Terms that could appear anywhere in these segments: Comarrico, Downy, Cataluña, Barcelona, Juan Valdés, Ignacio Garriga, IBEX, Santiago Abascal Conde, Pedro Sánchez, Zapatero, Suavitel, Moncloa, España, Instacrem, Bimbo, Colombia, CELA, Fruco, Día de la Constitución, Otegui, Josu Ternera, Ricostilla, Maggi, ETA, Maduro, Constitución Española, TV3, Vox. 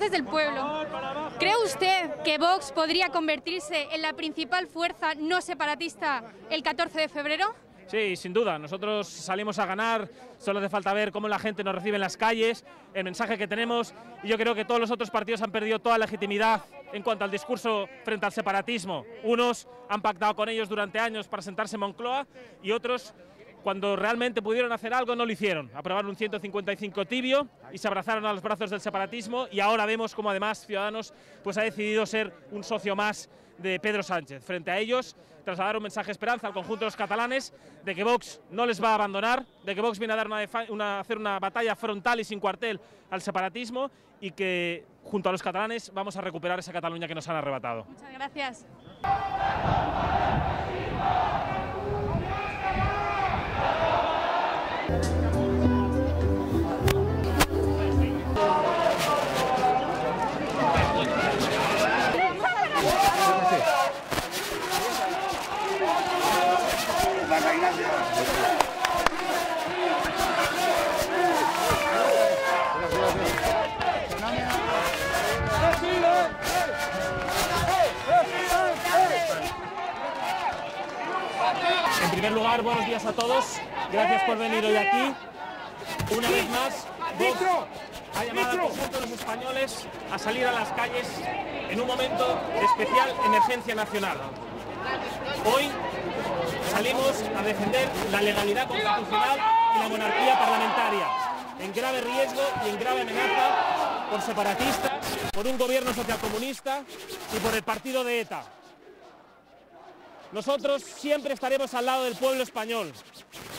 voces del pueblo. ¿Cree usted que Vox podría convertirse en la principal fuerza no separatista el 14 de febrero? Sí, sin duda. Nosotros salimos a ganar, solo hace falta ver cómo la gente nos recibe en las calles, el mensaje que tenemos, y yo creo que todos los otros partidos han perdido toda legitimidad en cuanto al discurso frente al separatismo. Unos han pactado con ellos durante años para sentarse en Moncloa y otros, cuando realmente pudieron hacer algo, no lo hicieron. Aprobaron un 155 tibio y se abrazaron a los brazos del separatismo, y ahora vemos cómo además Ciudadanos pues, ha decidido ser un socio más de Pedro Sánchez. Frente a ellos, trasladar un mensaje de esperanza al conjunto de los catalanes de que Vox no les va a abandonar, de que Vox viene a dar hacer una batalla frontal y sin cuartel al separatismo, y que junto a los catalanes vamos a recuperar esa Cataluña que nos han arrebatado. Muchas gracias. En primer lugar, buenos días a todos. Gracias por venir hoy aquí. Una vez más, Vox ha llamado al conjunto de los españoles a salir a las calles en un momento de especial emergencia nacional. Hoy salimos a defender la legalidad constitucional y la monarquía parlamentaria, en grave riesgo y en grave amenaza por separatistas, por un gobierno socialcomunista y por el partido de ETA. Nosotros siempre estaremos al lado del pueblo español,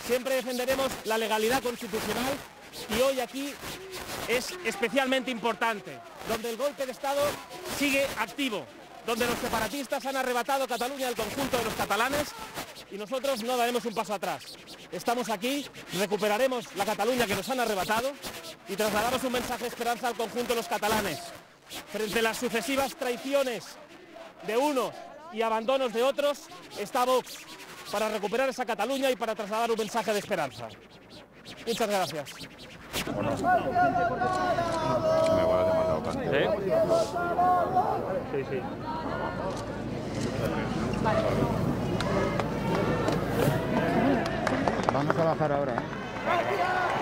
siempre defenderemos la legalidad constitucional, y hoy aquí es especialmente importante, donde el golpe de Estado sigue activo, donde los separatistas han arrebatado Cataluña al conjunto de los catalanes, y nosotros no daremos un paso atrás. Estamos aquí, recuperaremos la Cataluña que nos han arrebatado y trasladamos un mensaje de esperanza al conjunto de los catalanes. Frente a las sucesivas traiciones de unos y abandonos de otros, está Vox para recuperar esa Cataluña y para trasladar un mensaje de esperanza. Muchas gracias. Vamos a bajar ahora, ¿eh?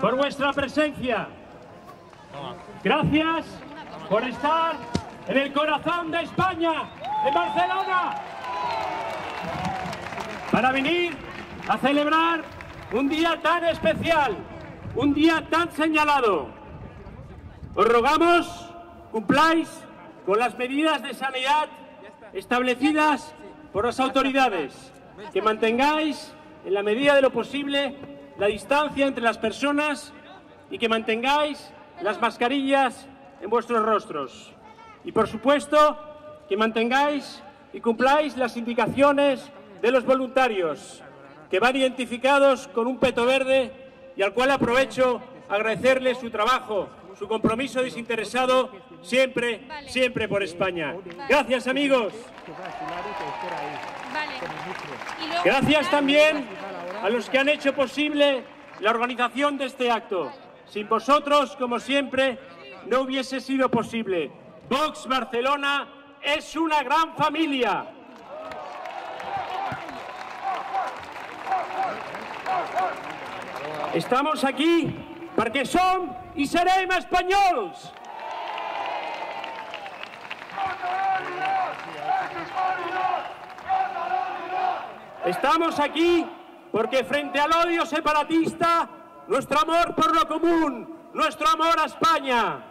Por vuestra presencia, gracias por estar en el corazón de España, en Barcelona, para venir a celebrar un día tan especial, un día tan señalado. Os rogamos cumpláis con las medidas de sanidad establecidas por las autoridades, que mantengáis en la medida de lo posible la distancia entre las personas y que mantengáis las mascarillas en vuestros rostros. Y por supuesto que mantengáis y cumpláis las indicaciones de los voluntarios, que van identificados con un peto verde, y al cual aprovecho agradecerles su trabajo, su compromiso desinteresado, siempre, siempre por España. Gracias, amigos. Gracias también a los que han hecho posible la organización de este acto. Sin vosotros, como siempre, no hubiese sido posible. Vox Barcelona es una gran familia. Estamos aquí porque som y seremos españoles. Estamos aquí porque frente al odio separatista, nuestro amor por lo común, nuestro amor a España.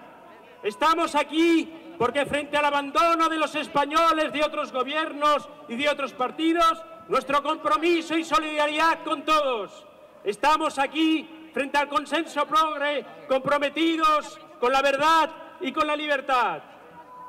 Estamos aquí porque frente al abandono de los españoles, de otros gobiernos y de otros partidos, nuestro compromiso y solidaridad con todos. Estamos aquí frente al consenso progre, comprometidos con la verdad y con la libertad.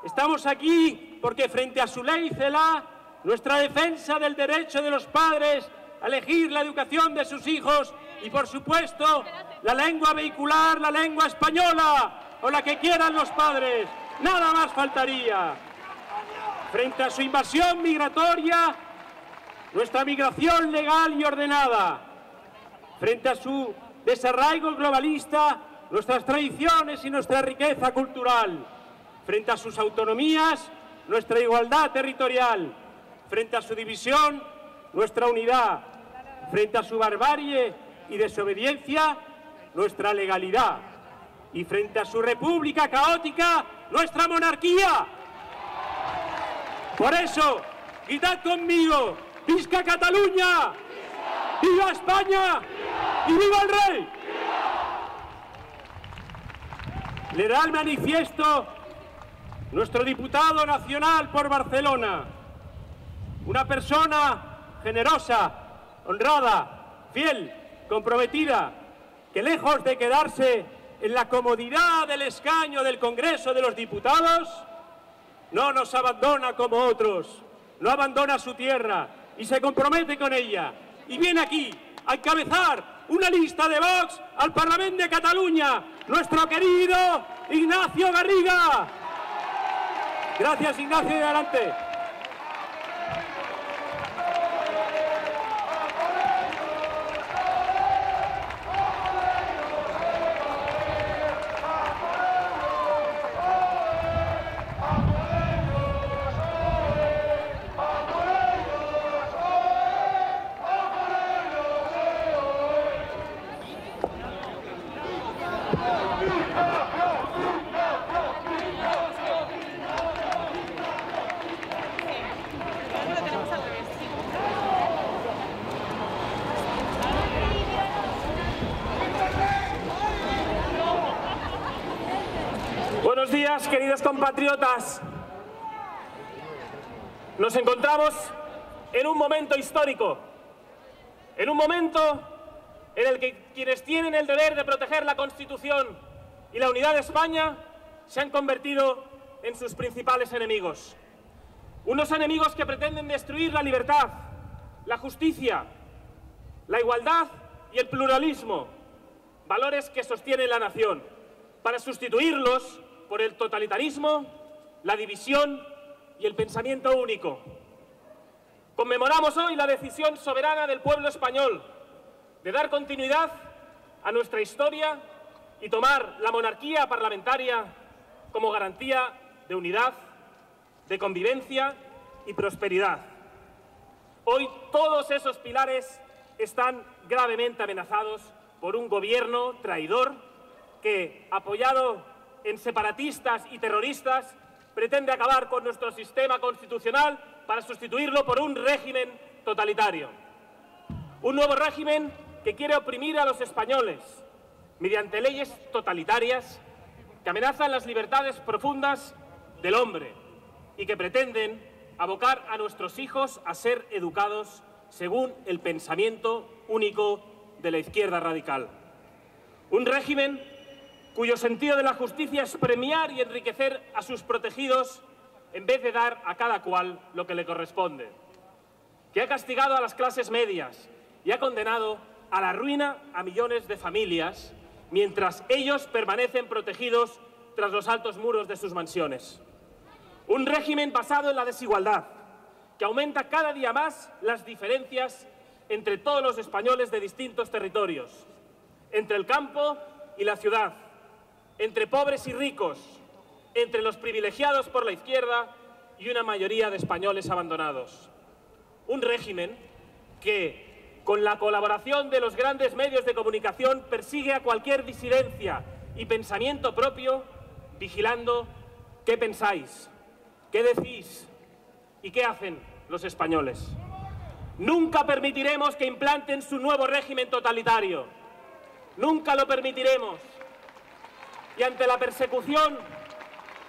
Estamos aquí porque frente a su ley CELA, nuestra defensa del derecho de los padres a elegir la educación de sus hijos y, por supuesto, la lengua vehicular, la lengua española o la que quieran los padres. Nada más faltaría. Frente a su invasión migratoria, nuestra migración legal y ordenada. Frente a su desarraigo globalista, nuestras tradiciones y nuestra riqueza cultural. Frente a sus autonomías, nuestra igualdad territorial. Frente a su división, nuestra unidad. Frente a su barbarie y desobediencia, nuestra legalidad. Y frente a su república caótica, nuestra monarquía. Por eso, gritad conmigo, ¡visca Cataluña! ¡Viva España! ¡Y viva el rey! Le da el manifiesto nuestro diputado nacional por Barcelona, una persona generosa, honrada, fiel, comprometida, que lejos de quedarse en la comodidad del escaño del Congreso de los Diputados, no nos abandona como otros, no abandona su tierra y se compromete con ella. Y viene aquí a encabezar una lista de Vox al Parlamento de Cataluña, nuestro querido Ignacio Garriga. Gracias, Ignacio, y adelante. Queridos compatriotas, nos encontramos en un momento histórico, en un momento en el que quienes tienen el deber de proteger la Constitución y la unidad de España se han convertido en sus principales enemigos. Unos enemigos que pretenden destruir la libertad, la justicia, la igualdad y el pluralismo, valores que sostienen la nación, para sustituirlos por el totalitarismo, la división y el pensamiento único. Conmemoramos hoy la decisión soberana del pueblo español de dar continuidad a nuestra historia y tomar la monarquía parlamentaria como garantía de unidad, de convivencia y prosperidad. Hoy todos esos pilares están gravemente amenazados por un gobierno traidor que, apoyado en separatistas y terroristas, pretende acabar con nuestro sistema constitucional para sustituirlo por un régimen totalitario. Un nuevo régimen que quiere oprimir a los españoles mediante leyes totalitarias que amenazan las libertades profundas del hombre y que pretenden abocar a nuestros hijos a ser educados según el pensamiento único de la izquierda radical. Un régimen cuyo sentido de la justicia es premiar y enriquecer a sus protegidos en vez de dar a cada cual lo que le corresponde, que ha castigado a las clases medias y ha condenado a la ruina a millones de familias mientras ellos permanecen protegidos tras los altos muros de sus mansiones. Un régimen basado en la desigualdad, que aumenta cada día más las diferencias entre todos los españoles de distintos territorios, entre el campo y la ciudad, entre pobres y ricos, entre los privilegiados por la izquierda y una mayoría de españoles abandonados. Un régimen que, con la colaboración de los grandes medios de comunicación, persigue a cualquier disidencia y pensamiento propio, vigilando qué pensáis, qué decís y qué hacen los españoles. Nunca permitiremos que implanten su nuevo régimen totalitario. Nunca lo permitiremos. Y ante la persecución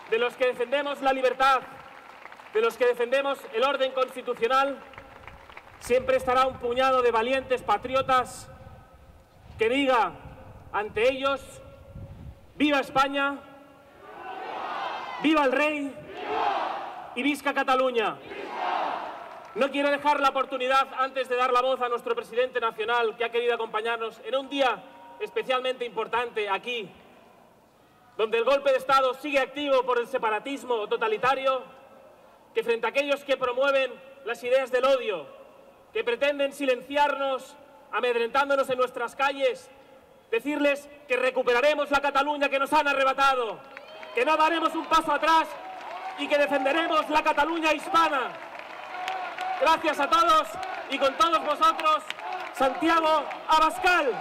de los que defendemos la libertad, de los que defendemos el orden constitucional, siempre estará un puñado de valientes patriotas que diga ante ellos: ¡Viva España! ¡Viva el rey! ¡Y visca Cataluña! No quiero dejar la oportunidad, antes de dar la voz a nuestro presidente nacional, que ha querido acompañarnos en un día especialmente importante aquí, donde el golpe de Estado sigue activo por el separatismo totalitario, que frente a aquellos que promueven las ideas del odio, que pretenden silenciarnos, amedrentándonos en nuestras calles, decirles que recuperaremos la Cataluña que nos han arrebatado, que no daremos un paso atrás y que defenderemos la Cataluña hispana. Gracias a todos y con todos vosotros, Santiago Abascal.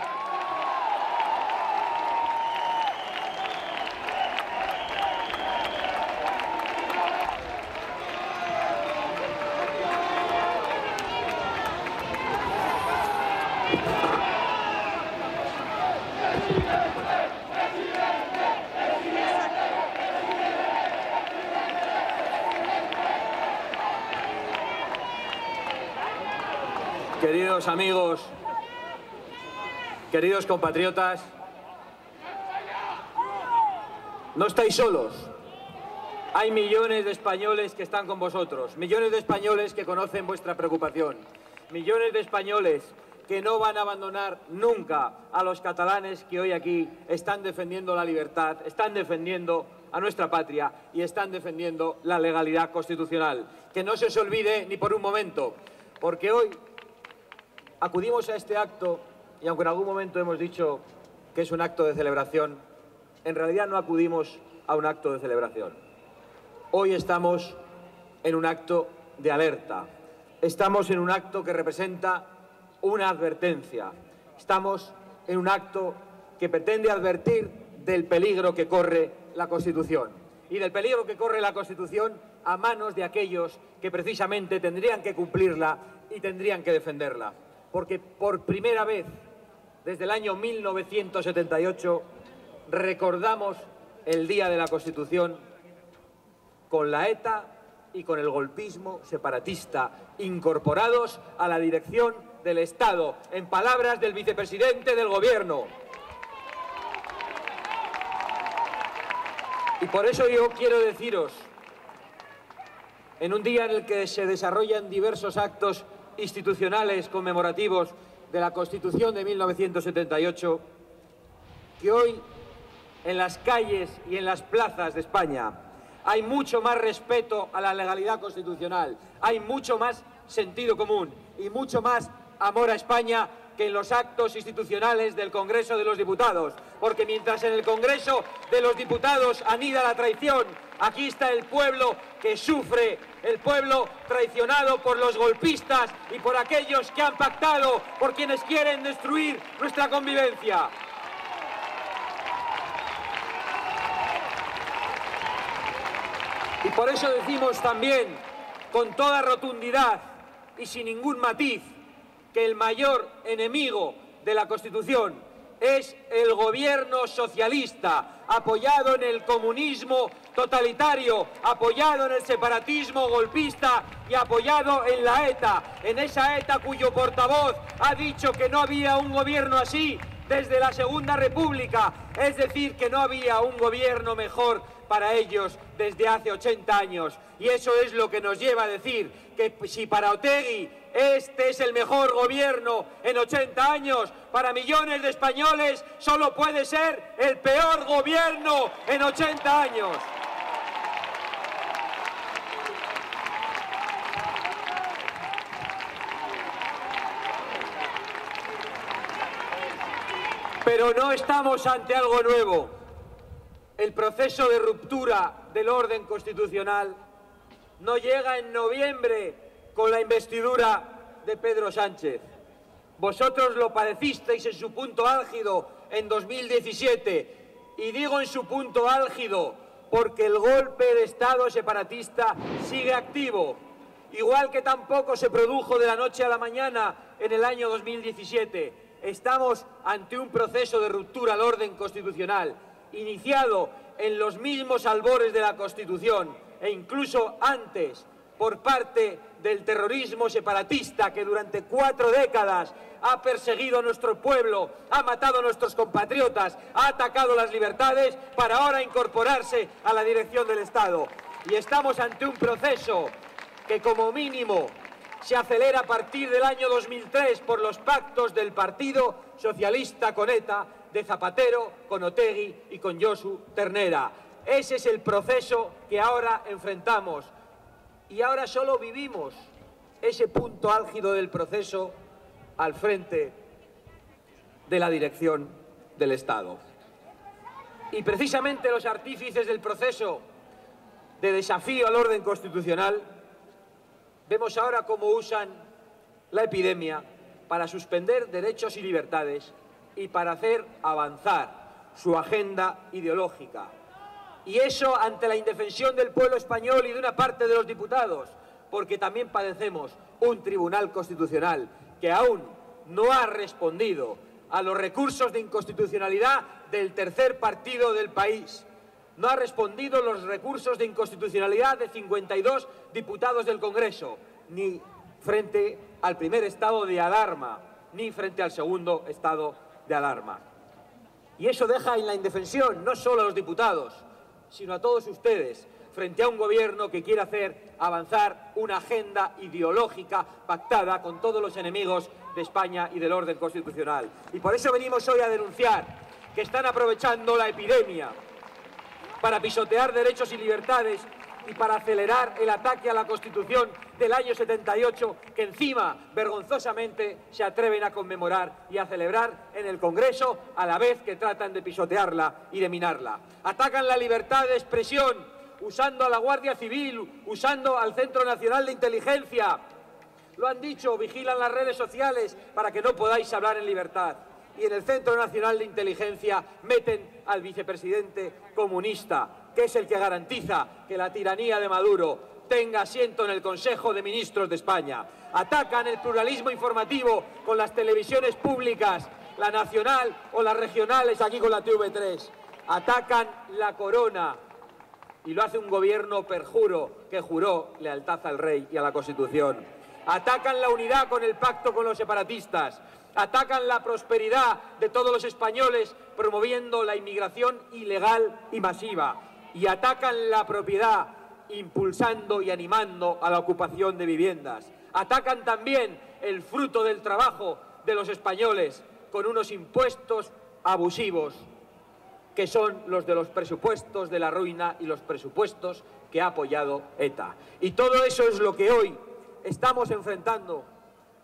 Queridos amigos, queridos compatriotas, no estáis solos. Hay millones de españoles que están con vosotros, millones de españoles que conocen vuestra preocupación, millones de españoles que no van a abandonar nunca a los catalanes que hoy aquí están defendiendo la libertad, están defendiendo a nuestra patria y están defendiendo la legalidad constitucional. Que no se os olvide ni por un momento, porque hoy acudimos a este acto y, aunque en algún momento hemos dicho que es un acto de celebración, en realidad no acudimos a un acto de celebración. Hoy estamos en un acto de alerta. Estamos en un acto que representa una advertencia. Estamos en un acto que pretende advertir del peligro que corre la Constitución y del peligro que corre la Constitución a manos de aquellos que precisamente tendrían que cumplirla y tendrían que defenderla. Porque por primera vez desde el año 1978 recordamos el Día de la Constitución con la ETA y con el golpismo separatista incorporados a la dirección del Estado, en palabras del vicepresidente del Gobierno. Y por eso yo quiero deciros, en un día en el que se desarrollan diversos actos institucionales conmemorativos de la Constitución de 1978, que hoy en las calles y en las plazas de España hay mucho más respeto a la legalidad constitucional, hay mucho más sentido común y mucho más amor a España que en los actos institucionales del Congreso de los Diputados, porque mientras en el Congreso de los Diputados anida la traición, aquí está el pueblo que sufre, el pueblo traicionado por los golpistas y por aquellos que han pactado, por quienes quieren destruir nuestra convivencia. Y por eso decimos también con toda rotundidad y sin ningún matiz que el mayor enemigo de la Constitución es el gobierno socialista, apoyado en el comunismo totalitario, apoyado en el separatismo golpista y apoyado en la ETA, en esa ETA cuyo portavoz ha dicho que no había un gobierno así desde la Segunda República, es decir, que no había un gobierno mejor para ellos desde hace 80 años. Y eso es lo que nos lleva a decir que si para Otegui este es el mejor gobierno en 80 años, para millones de españoles solo puede ser el peor gobierno en 80 años. Pero no estamos ante algo nuevo. El proceso de ruptura del orden constitucional no llega en noviembre con la investidura de Pedro Sánchez. Vosotros lo padecisteis en su punto álgido en 2017, y digo en su punto álgido porque el golpe de Estado separatista sigue activo, igual que tampoco se produjo de la noche a la mañana en el año 2017. Estamos ante un proceso de ruptura del orden constitucional iniciado en los mismos albores de la Constitución e incluso antes por parte del terrorismo separatista que durante 4 décadas ha perseguido a nuestro pueblo, ha matado a nuestros compatriotas, ha atacado las libertades para ahora incorporarse a la dirección del Estado. Y estamos ante un proceso que como mínimo se acelera a partir del año 2003 por los pactos del Partido Socialista con ETA, de Zapatero, con Otegui y con Josu Ternera. Ese es el proceso que ahora enfrentamos. Y ahora solo vivimos ese punto álgido del proceso al frente de la dirección del Estado. Y precisamente los artífices del proceso de desafío al orden constitucional vemos ahora cómo usan la epidemia para suspender derechos y libertades y para hacer avanzar su agenda ideológica. Y eso ante la indefensión del pueblo español y de una parte de los diputados, porque también padecemos un Tribunal Constitucional que aún no ha respondido a los recursos de inconstitucionalidad del tercer partido del país. No ha respondido los recursos de inconstitucionalidad de 52 diputados del Congreso, ni frente al primer estado de alarma, ni frente al segundo estado de alarma. Y eso deja en la indefensión no solo a los diputados, sino a todos ustedes, frente a un gobierno que quiere hacer avanzar una agenda ideológica pactada con todos los enemigos de España y del orden constitucional. Y por eso venimos hoy a denunciar que están aprovechando la epidemia para pisotear derechos y libertades y para acelerar el ataque a la Constitución del año 78, que encima, vergonzosamente, se atreven a conmemorar y a celebrar en el Congreso, a la vez que tratan de pisotearla y de minarla. Atacan la libertad de expresión, usando a la Guardia Civil, usando al Centro Nacional de Inteligencia. Lo han dicho, vigilan las redes sociales para que no podáis hablar en libertad. Y en el Centro Nacional de Inteligencia meten al vicepresidente comunista, que es el que garantiza que la tiranía de Maduro tenga asiento en el Consejo de Ministros de España. Atacan el pluralismo informativo con las televisiones públicas, la nacional o las regionales, aquí con la TV3. Atacan la corona y lo hace un gobierno perjuro que juró lealtad al rey y a la Constitución. Atacan la unidad con el pacto con los separatistas. Atacan la prosperidad de todos los españoles promoviendo la inmigración ilegal y masiva. Y atacan la propiedad impulsando y animando a la ocupación de viviendas. Atacan también el fruto del trabajo de los españoles con unos impuestos abusivos que son los de los presupuestos de la ruina y los presupuestos que ha apoyado ETA. Y todo eso es lo que hoy estamos enfrentando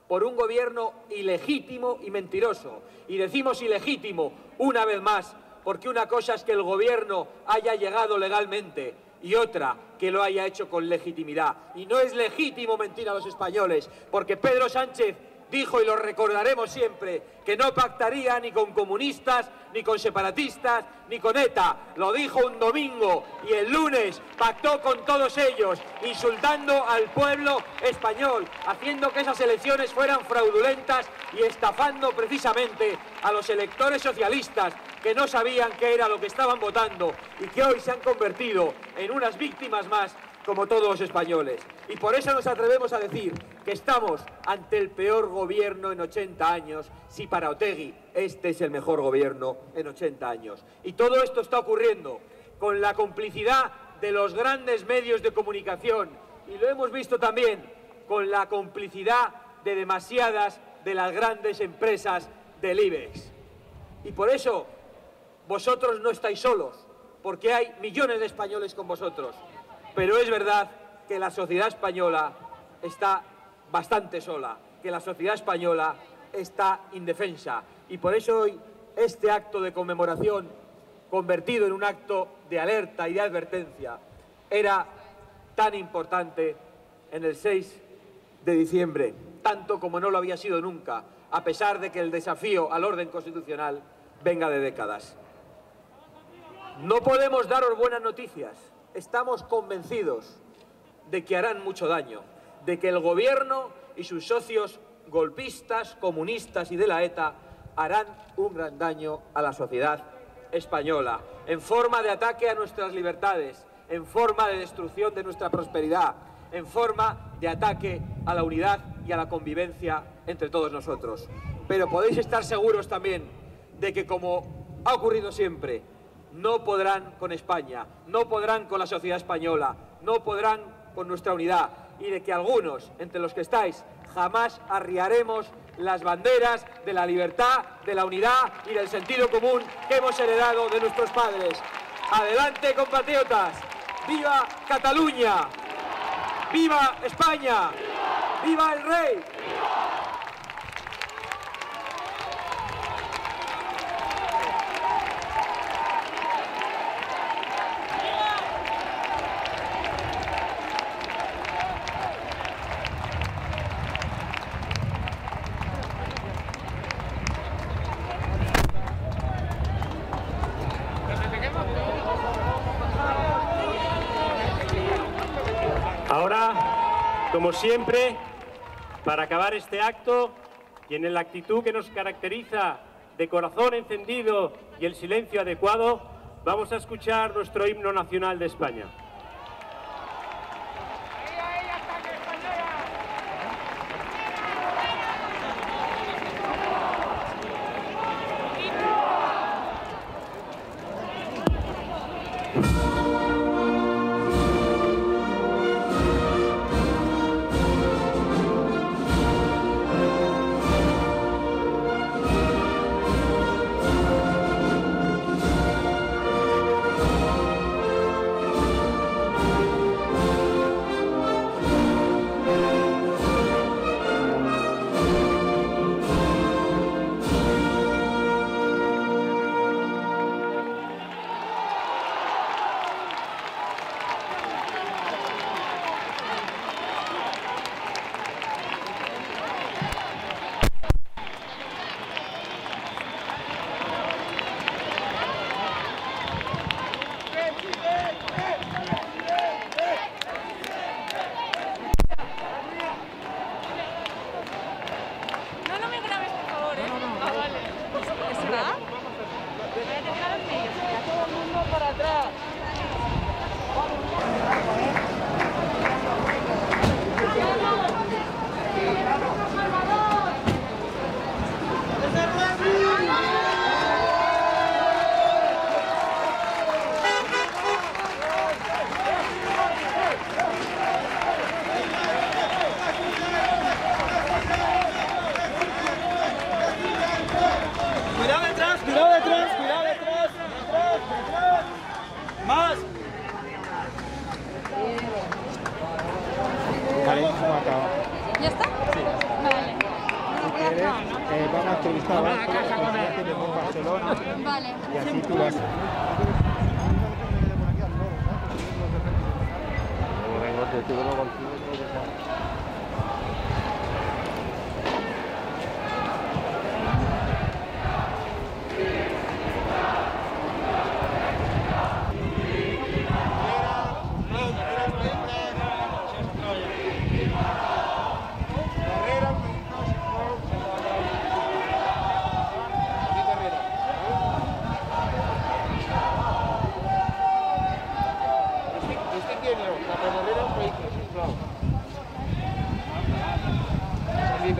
por un gobierno ilegítimo y mentiroso. Y decimos ilegítimo una vez más, porque una cosa es que el gobierno haya llegado legalmente y otra que lo haya hecho con legitimidad. Y no es legítimo mentir a los españoles, porque Pedro Sánchez dijo, y lo recordaremos siempre, que no pactaría ni con comunistas, ni con separatistas, ni con ETA. Lo dijo un domingo y el lunes pactó con todos ellos, insultando al pueblo español, haciendo que esas elecciones fueran fraudulentas y estafando precisamente a los electores socialistas que no sabían qué era lo que estaban votando y que hoy se han convertido en unas víctimas más, como todos los españoles. Y por eso nos atrevemos a decir que estamos ante el peor gobierno en 80 años, si para Otegui este es el mejor gobierno en 80 años. Y todo esto está ocurriendo con la complicidad de los grandes medios de comunicación y lo hemos visto también con la complicidad de demasiadas de las grandes empresas del IBEX. Y por eso vosotros no estáis solos, porque hay millones de españoles con vosotros. Pero es verdad que la sociedad española está bastante sola, que la sociedad española está indefensa. Y por eso hoy este acto de conmemoración, convertido en un acto de alerta y de advertencia, era tan importante en el 6 de diciembre, tanto como no lo había sido nunca, a pesar de que el desafío al orden constitucional venga de décadas. No podemos daros buenas noticias. Estamos convencidos de que harán mucho daño, de que el gobierno y sus socios golpistas, comunistas y de la ETA harán un gran daño a la sociedad española, en forma de ataque a nuestras libertades, en forma de destrucción de nuestra prosperidad, en forma de ataque a la unidad y a la convivencia entre todos nosotros. Pero podéis estar seguros también de que, como ha ocurrido siempre, no podrán con España, no podrán con la sociedad española, no podrán con nuestra unidad, y de que algunos, entre los que estáis, jamás arriaremos las banderas de la libertad, de la unidad y del sentido común que hemos heredado de nuestros padres. ¡Adelante, compatriotas! ¡Viva Cataluña! ¡Viva España! ¡Viva el Rey! Como siempre, para acabar este acto, y en la actitud que nos caracteriza de corazón encendido y el silencio adecuado, vamos a escuchar nuestro himno nacional de España.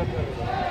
Gracias.